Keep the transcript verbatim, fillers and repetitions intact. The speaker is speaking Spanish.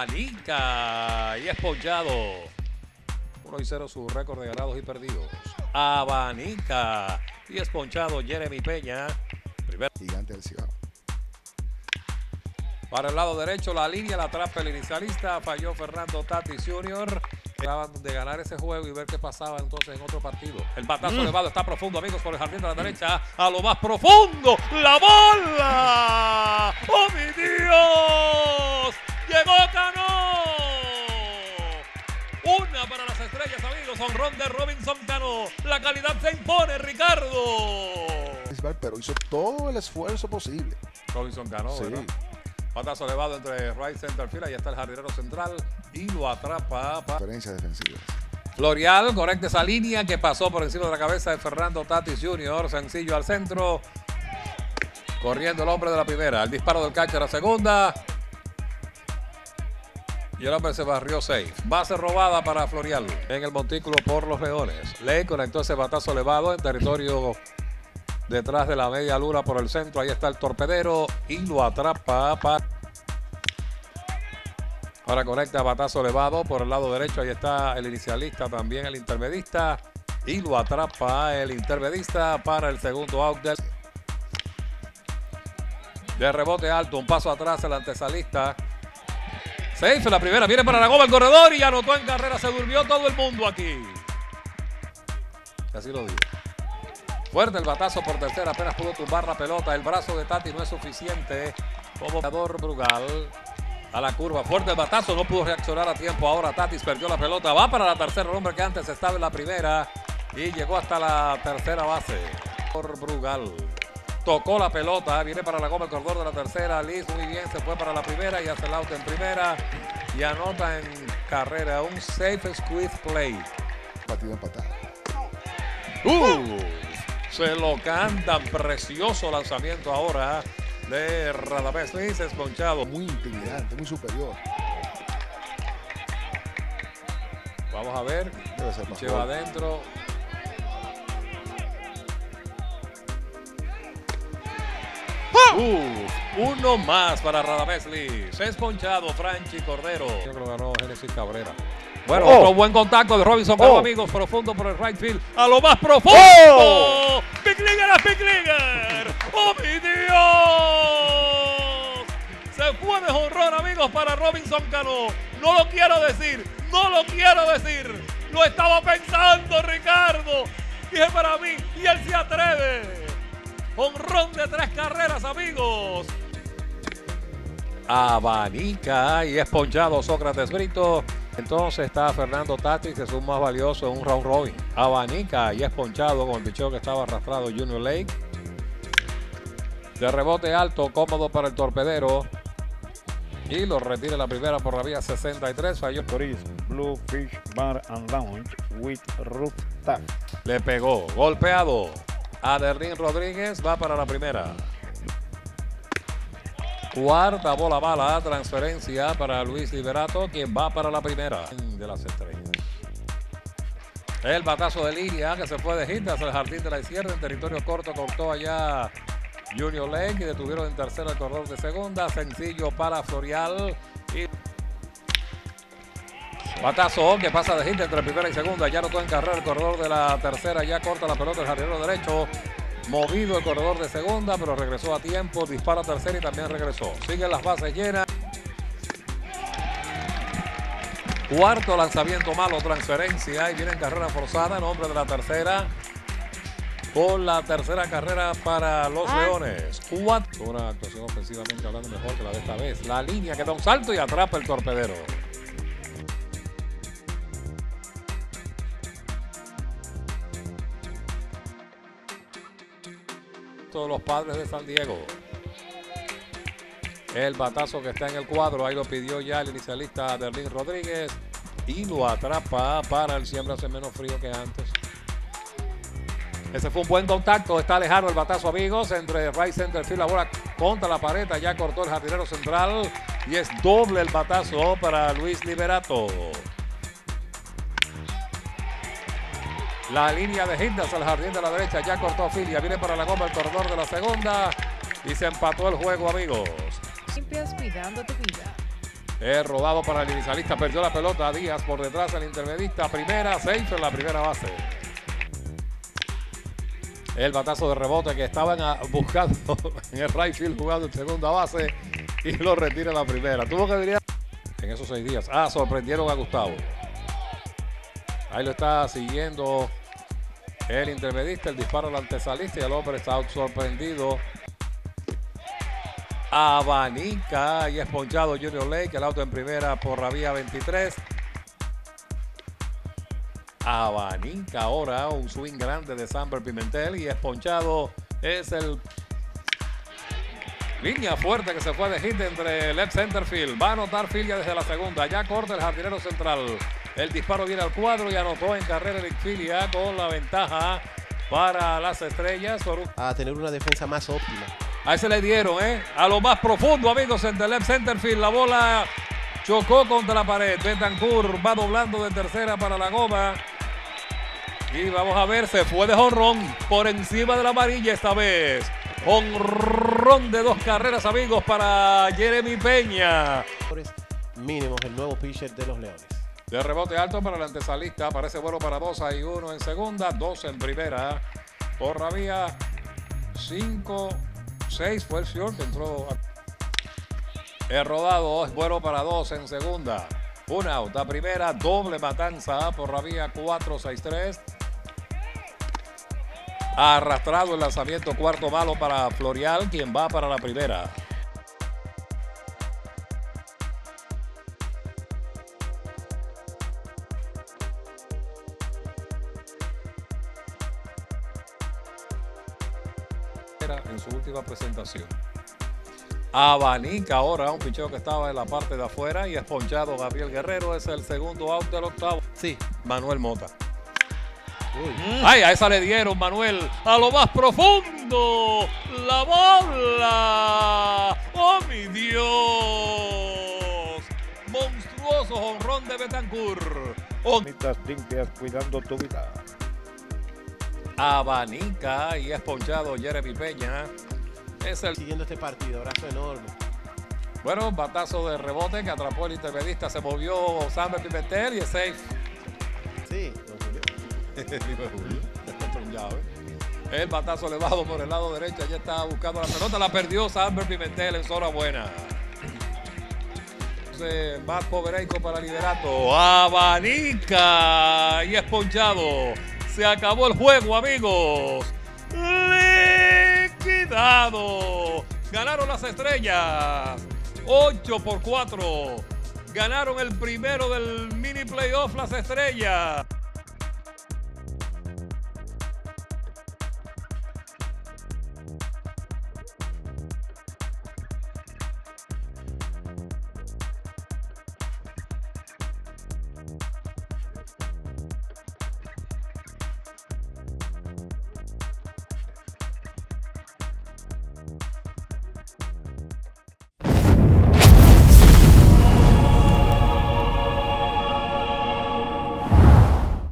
Balica y esponchado. uno y cero su récord de ganados y perdidos. Abanica y esponchado Jeremy Peña. Primer gigante del Cibao. Para el lado derecho, la línea, la atrapa el inicialista. Falló Fernando Tatís junior Acaban de ganar ese juego y ver qué pasaba entonces en otro partido. El batazo mm. elevado está profundo, amigos, por el jardín de la derecha. A lo más profundo. ¡La bola! ¡Oh, mi Dios! ¡Llegó Cano! Una para las Estrellas, amigos. Honrón de Robinson Cano. La calidad se impone, Ricardo. Pero hizo todo el esfuerzo posible. Robinson Cano, sí. ¿Verdad? Patazo elevado entre right center field, ahí está el jardinero central y lo atrapa. Diferencia defensiva. Florial conecta esa línea que pasó por encima de la cabeza de Fernando Tatís junior Sencillo al centro. Corriendo el hombre de la primera. El disparo del catcher a la segunda. Y el hombre se barrió safe. Base robada para Florial en el montículo por los Leones. Ley conectó ese batazo elevado en territorio detrás de la media luna por el centro. Ahí está el torpedero y lo atrapa. Ahora conecta batazo elevado por el lado derecho. Ahí está el inicialista, también el intermedista. Y lo atrapa el intermedista para el segundo out. Del... de rebote alto, un paso atrás el antesalista. Safe la primera, viene para la goma el corredor y anotó en carrera. Se durmió todo el mundo aquí. Y así lo digo. Fuerte el batazo por tercera, apenas pudo tumbar la pelota. El brazo de Tati no es suficiente como jugador Brugal a la curva. Fuerte el batazo, no pudo reaccionar a tiempo. Ahora Tatis perdió la pelota, va para la tercera. El hombre que antes estaba en la primera y llegó hasta la tercera base. Por Brugal tocó la pelota, viene para la goma el corredor de la tercera. Liz muy bien, se fue para la primera y hace el out en primera y anota en carrera. Un safe squeeze play. Partido empatado. ¡Uh! Se lo cantan, precioso lanzamiento ahora de Radamés Liz, esponchado. Muy intimidante, muy superior. Vamos a ver, lleva adentro. Uh, uno más para Radamés Liz, esponchado Franchi Cordero. Yo creo que ganó Genesis Cabrera. Bueno, oh. Otro buen contacto de Robinson Cano, oh. amigos, profundo por el right field, a lo más profundo. Oh. Big Leaguer a Big Leaguer. ¡Oh, mi Dios! Se fue de jonrón, amigos, para Robinson Cano. No lo quiero decir, no lo quiero decir. Lo estaba pensando, Ricardo. Dije para mí, y él se atreve. Jonrón de tres carreras, amigos. Abanica y esponchado Sócrates Brito. Entonces está Fernando Tatís, que es un más valioso en un round robin. Abanica y es ponchado con el picheo que estaba arrastrado Junior Lake. De rebote alto, cómodo para el torpedero. Y lo retira la primera por la vía sesenta y tres. Falló. Blue Fish Bar and Lounge with Rooftop. Le pegó, golpeado. Aderín Rodríguez va para la primera. Cuarta bola mala, transferencia para Luis Liberato, quien va para la primera de las Estrellas. El batazo de línea que se fue de hit hacia el jardín de la izquierda, en territorio corto cortó allá Junior Lake y detuvieron en tercera el corredor de segunda. Sencillo para Florial. Y... batazo que pasa de hit entre primera y segunda. Ya notó en carrera el corredor de la tercera, ya corta la pelota el jardinero derecho. Movido el corredor de segunda, pero regresó a tiempo. Dispara tercera y también regresó. Siguen las bases llenas. Cuarto lanzamiento malo, transferencia. Y viene en carrera forzada en nombre de la tercera. Con la tercera carrera para los ah. Leones. Cuatro. Una actuación ofensivamente hablando mejor que la de esta vez. La línea que da un salto y atrapa el torpedero. De los Padres de San Diego. El batazo que está en el cuadro, ahí lo pidió ya el inicialista Derlin Rodríguez y lo atrapa para el siembra, hace menos frío que antes. Ese fue un buen contacto, está alejado el batazo, amigos, entre right center field, la bola contra la pared, ya cortó el jardinero central y es doble el batazo para Luis Liberato. La línea de Hindas al jardín de la derecha, ya cortó Filia, viene para la goma el corredor de la segunda y se empató el juego, amigos. Limpias cuidando tu vida. El rodado para el inicialista, perdió la pelota, Díaz por detrás del intermedista, primera, seis en la primera base. El batazo de rebote que estaban buscando en el right field jugando en segunda base y lo retira en la primera. Tuvo que venir en esos seis días. Ah, sorprendieron a Gustavo. Ahí lo está siguiendo el intermedista, el disparo al antesalista y el hombre está sorprendido. Abanica y es ponchado Junior Lake, el auto en primera por la vía veintitrés. Abanica ahora un swing grande de Samber Pimentel y es ponchado. Es el línea fuerte que se fue de hit entre left center field. Va a anotar Filia desde la segunda. Ya corta el jardinero central. El disparo viene al cuadro y anotó en carrera de Filia con la ventaja para las Estrellas. A tener una defensa más óptima. Ahí se le dieron, ¿eh? A lo más profundo, amigos, en el left center field. La bola chocó contra la pared. Betancourt va doblando de tercera para la goma. Y vamos a ver, se fue de jonrón por encima de la amarilla esta vez. Jonrón de dos carreras, amigos, para Jeremy Peña. Mínimos, el nuevo pitcher de los Leones. De rebote alto para el antesalista. Parece bueno para dos. Hay uno en segunda, dos en primera. Por la vía cinco. seis fue el short que entró. El rodado es bueno para dos en segunda. Un out a primera, doble matanza por la vía cuatro seis tres. Arrastrado el lanzamiento, cuarto malo para Florial, quien va para la primera. En su última presentación. Abanica ahora, un picheo que estaba en la parte de afuera y es ponchado Gabriel Guerrero, es el segundo out del octavo. Sí, Manuel Mota. Uy. Ay, a esa le dieron, Manuel, a lo más profundo. La bola. ¡Oh, mi Dios! Monstruoso jonrón de Betancourt. Oh. Limpias cuidando tu vida. Abanica y es ponchado Jeremy Peña. Es el siguiendo este partido, abrazo enorme. Bueno, batazo de rebote que atrapó el intermedista, se movió Samber Pimentel y es safe. Sí, el batazo elevado por el lado derecho, ya estaba buscando la pelota, la perdió Samber Pimentel en zona buena. Más povereico para Liberato. Abanica y es ponchado. Se acabó el juego, amigos. Liquidado. Ganaron las Estrellas. ocho por cuatro. Ganaron el primero del mini playoff las Estrellas.